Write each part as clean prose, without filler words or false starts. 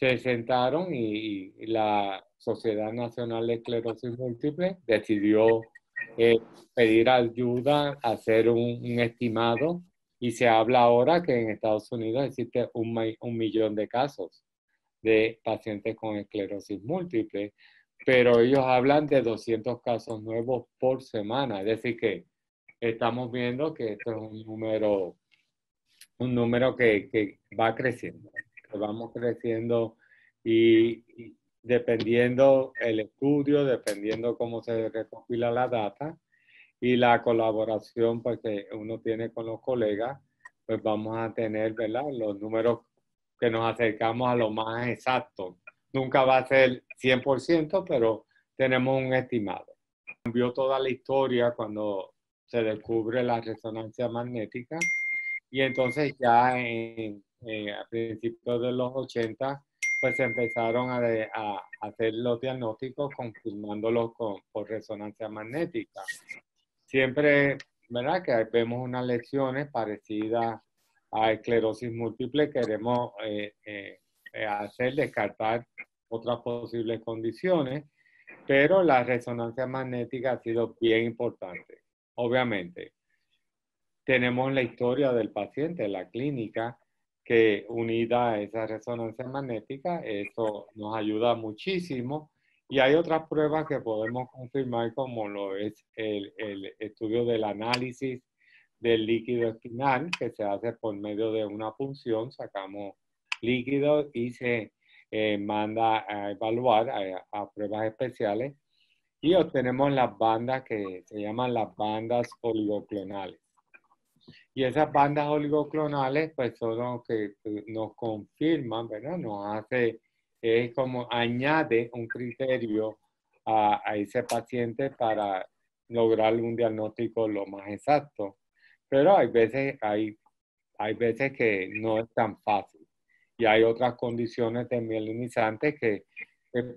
se sentaron y la Sociedad Nacional de Esclerosis Múltiple decidió pedir ayuda, hacer un estimado, y se habla ahora que en Estados Unidos existe un millón de casos de pacientes con esclerosis múltiple, pero ellos hablan de 200 casos nuevos por semana. Es decir que estamos viendo que esto es un número que va creciendo, que vamos creciendo y dependiendo el estudio, dependiendo cómo se recopila la data y la colaboración pues, que uno tiene con los colegas, pues vamos a tener, ¿verdad?, los números que nos acercamos a lo más exacto. Nunca va a ser 100%, pero tenemos un estimado. Cambió toda la historia cuando se descubre la resonancia magnética y entonces ya a principios de los 80 pues empezaron a hacer los diagnósticos confirmándolos por resonancia magnética. Siempre, ¿verdad?, que vemos unas lesiones parecidas a esclerosis múltiple, queremos descartar otras posibles condiciones, pero la resonancia magnética ha sido bien importante. Obviamente, tenemos la historia del paciente, la clínica, que unida a esa resonancia magnética, eso nos ayuda muchísimo. Y hay otras pruebas que podemos confirmar, como lo es el estudio del análisis del líquido espinal, que se hace por medio de una punción, sacamos líquido y se manda a evaluar a pruebas especiales, y obtenemos las bandas que se llaman las bandas oligoclonales. Y esas bandas oligoclonales pues son los que nos confirman, ¿verdad? Nos hace, es como añade un criterio a ese paciente para lograr un diagnóstico lo más exacto. Pero hay veces que no es tan fácil. Y hay otras condiciones de mielinizantes que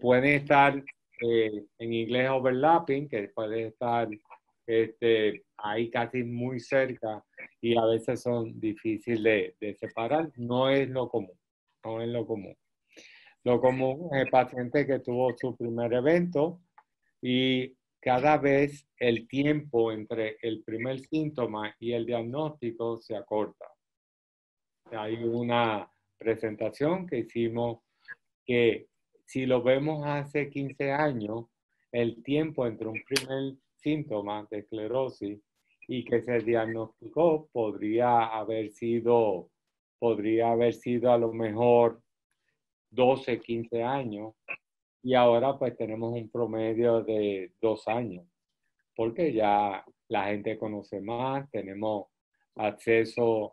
pueden estar, en inglés overlapping, que pueden estar ahí casi muy cerca y a veces son difíciles de separar. No es lo común, no es lo común. Lo común es el paciente que tuvo su primer evento y cada vez el tiempo entre el primer síntoma y el diagnóstico se acorta. Hay una presentación que hicimos que si lo vemos hace 15 años, el tiempo entre un primer síntoma de esclerosis y que se diagnosticó podría haber sido a lo mejor 12, 15 años. Y ahora pues tenemos un promedio de 2 años, porque ya la gente conoce más, tenemos acceso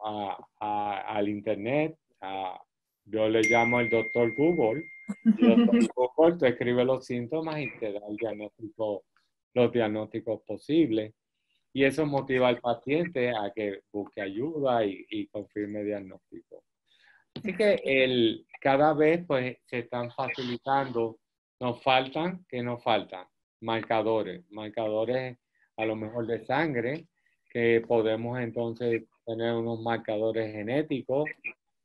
al internet, yo le llamo el doctor Google. El doctor Google te escribe los síntomas y te da el diagnóstico, los diagnósticos posibles. Y eso motiva al paciente a que busque ayuda y confirme diagnóstico. Así que cada vez pues se están facilitando. Nos faltan marcadores a lo mejor de sangre, que podemos entonces tener unos marcadores genéticos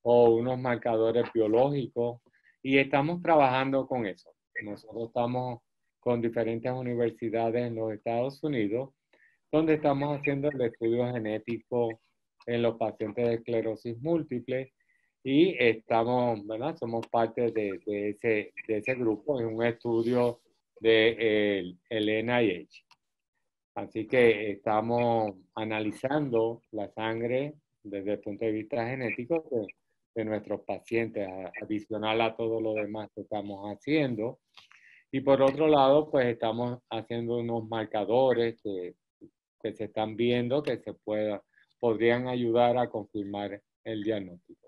o unos marcadores biológicos, y estamos trabajando con eso. Nosotros estamos con diferentes universidades en los Estados Unidos, donde estamos haciendo el estudio genético en los pacientes de esclerosis múltiple. Y estamos, ¿verdad?, somos parte de ese grupo, es un estudio del NIH. Así que estamos analizando la sangre desde el punto de vista genético de nuestros pacientes, adicional a todo lo demás que estamos haciendo. Y por otro lado, pues estamos haciendo unos marcadores que se están viendo que podrían ayudar a confirmar el diagnóstico.